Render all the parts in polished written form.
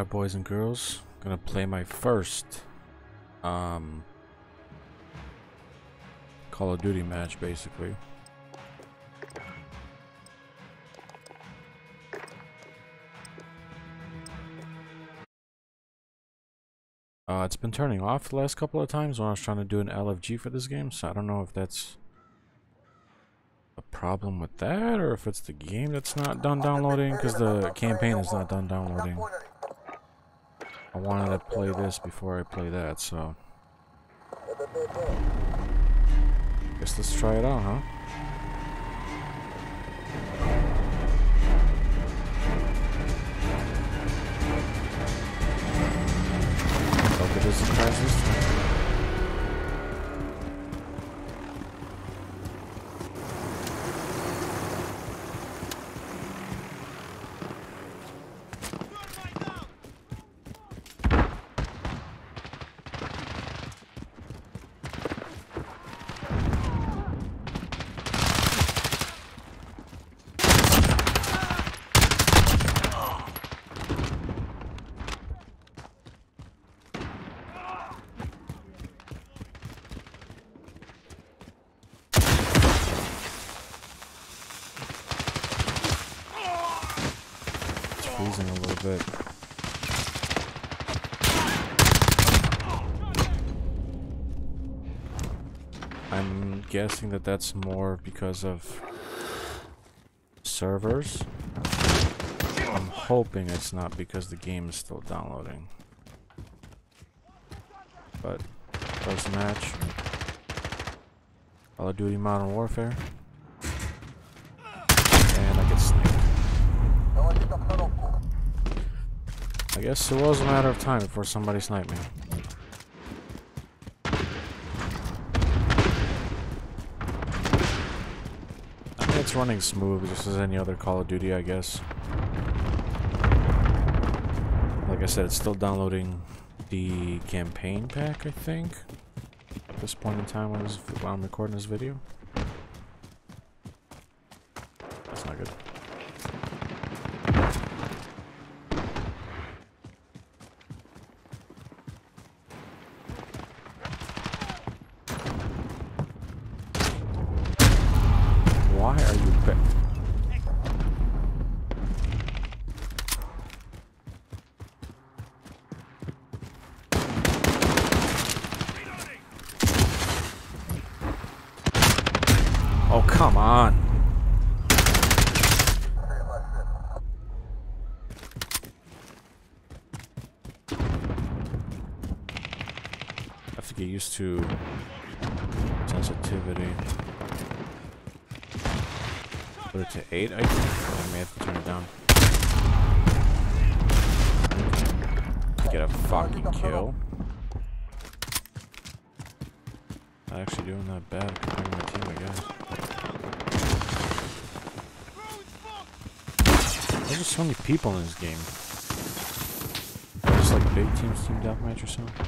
Alright, boys and girls, gonna play my first Call of Duty match, basically. It's been turning off the last couple of times when I was trying to do an LFG for this game, so I don't know if that's a problem with that or if it's the game that's not done downloading, because the campaign is not done downloading. I wanted to play this before I play that, so guess let's try it out, huh? Look at this Crisis. Freezing a little bit. I'm guessing that that's more because of servers. I'm hoping it's not because the game is still downloading. But first match, Call of Duty Modern Warfare. I guess it was a matter of time before somebody sniped me. I mean, it's running smooth just as any other Call of Duty, I guess. Like I said, it's still downloading the campaign pack, I think, at this point in time while I'm recording this video. That's not good. Why are you back? Oh, come on. I have to get used to sensitivity. Put it to 8, I think. I may have to turn it down. Get a fucking kill. Not actually doing that bad compared to my team, I guess. There's just so many people in this game. Just like big teams, team deathmatch or something.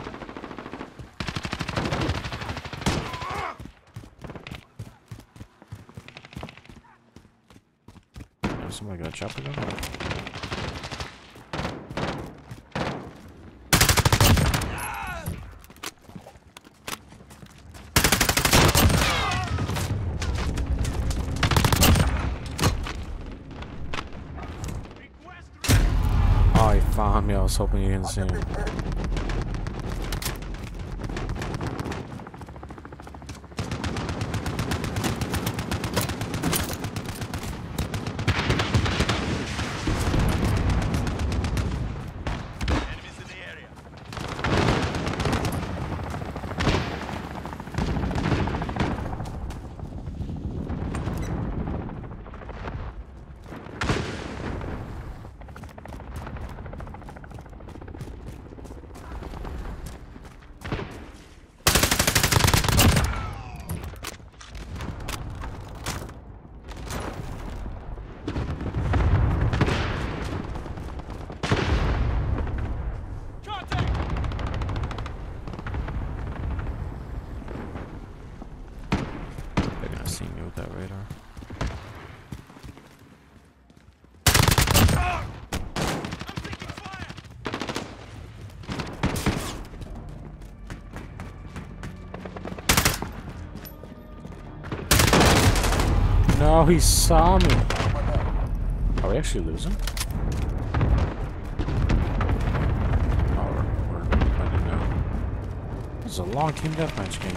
Somebody got a chopper gun? Oh, he found me. I was hoping you didn't see him. That radar. Ah! I'm taking fire. No, he saw me. Are we actually losing? Oh, we're fighting now. This is a long team deathmatch game.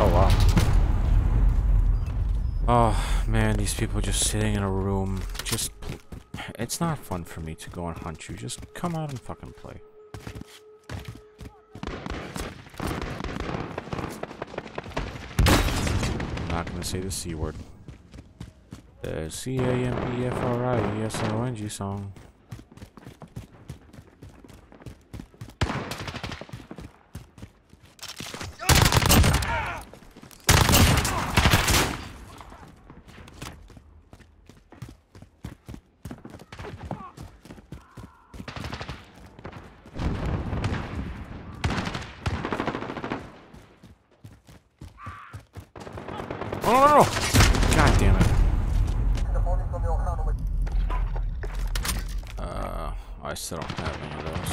Oh wow. Oh man, these people just sitting in a room. Just, it's not fun for me to go and hunt you. Just come out and fucking play. I'm not gonna say the C word. The C-A-M-P-F-R-I-E-S-O-N-G song. Oh! God damn it. I still don't have any of those.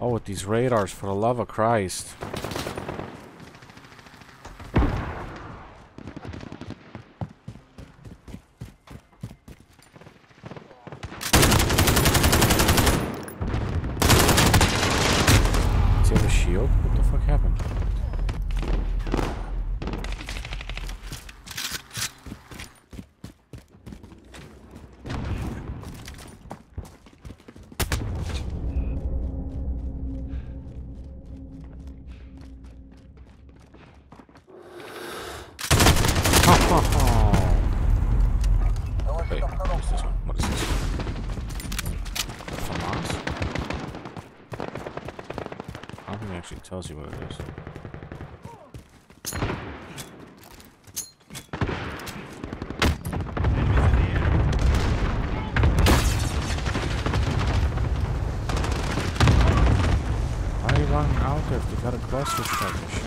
Oh, with these radars, for the love of Christ. Does he have a shield? What the fuck happened? Wait, what is this one? What is this? Hamas? I don't think it actually tells you what it is. Why are you running out there if you got a cluster strike and shit?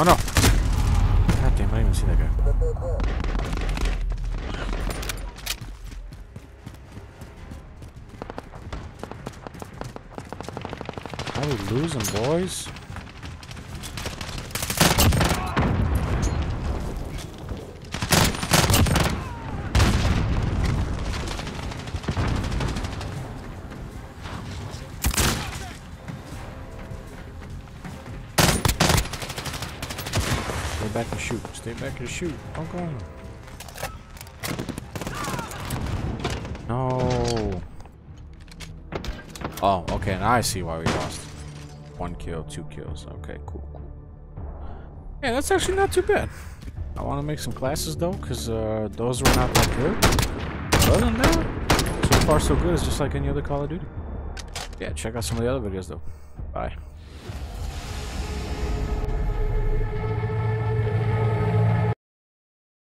Oh no! God damn, I didn't even see that guy. How are we losing, boys? Stay back and shoot. Stay back and shoot. Okay. No. Oh, okay. Now I see why we lost. 1 kill, 2 kills. Okay, cool, cool. Yeah, that's actually not too bad. I want to make some classes though, because those were not that good. Other than that, so far so good. It's just like any other Call of Duty. Yeah, check out some of the other videos though. Bye.